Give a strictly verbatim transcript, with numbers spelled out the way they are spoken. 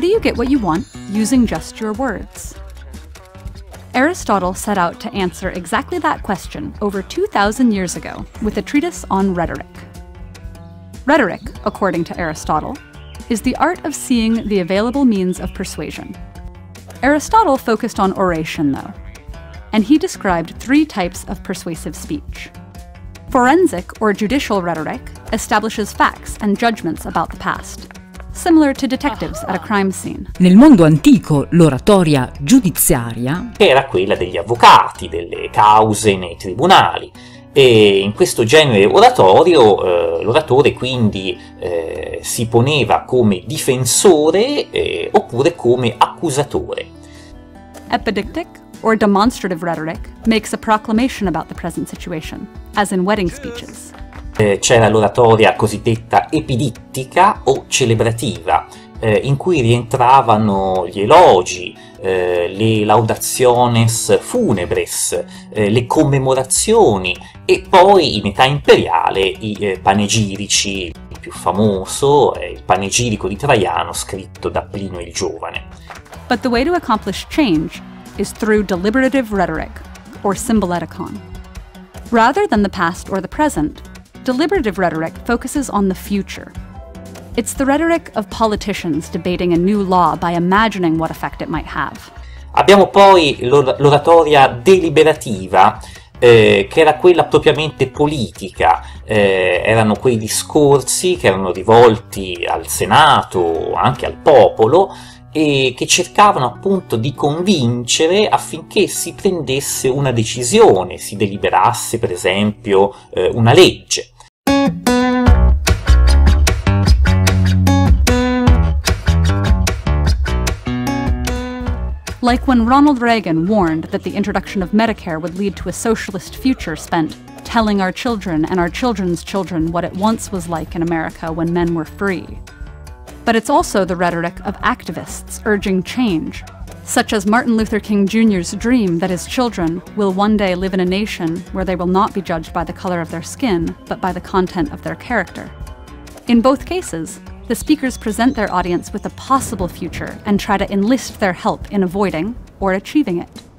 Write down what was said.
How do you get what you want using just your words? Aristotle set out to answer exactly that question over two thousand years ago with a treatise on rhetoric. Rhetoric, according to Aristotle, is the art of seeing the available means of persuasion. Aristotle focused on oration, though, and he described three types of persuasive speech. Forensic or judicial rhetoric establishes facts and judgments about the past, similar to detectives at a crime scene. Nel mondo antico l'oratoria giudiziaria era quella degli avvocati, delle cause nei tribunali, e in questo genere oratorio eh, l'oratore quindi eh, si poneva come difensore eh, oppure come accusatore. Epidictic or demonstrative rhetoric makes a proclamation about the present situation, as in wedding speeches. C'era l'oratoria cosiddetta epidittica o celebrativa, eh, in cui rientravano gli elogi, eh, le laudationes funebres, eh, le commemorazioni e poi in età imperiale i eh, panegirici. Il più famoso è il panegirico di Traiano scritto da Plinio il Giovane. But the way to accomplish change is through deliberative rhetoric, or symboleutikon. Rather than the past or the present, deliberative rhetoric focuses on the future. It's the rhetoric of politicians debating a new law by imagining what effect it might have. Abbiamo poi l'oratoria deliberativa, eh, che era quella propriamente politica. Eh, erano quei discorsi che erano rivolti al Senato, anche al popolo, e che cercavano appunto di convincere affinché si prendesse una decisione, si deliberasse per esempio eh, una legge. Like when Ronald Reagan warned that the introduction of Medicare would lead to a socialist future spent telling our children and our children's children what it once was like in America when men were free. But it's also the rhetoric of activists urging change, such as Martin Luther King Junior's dream that his children will one day live in a nation where they will not be judged by the color of their skin, but by the content of their character. In both cases, the speakers present their audience with a possible future and try to enlist their help in avoiding or achieving it.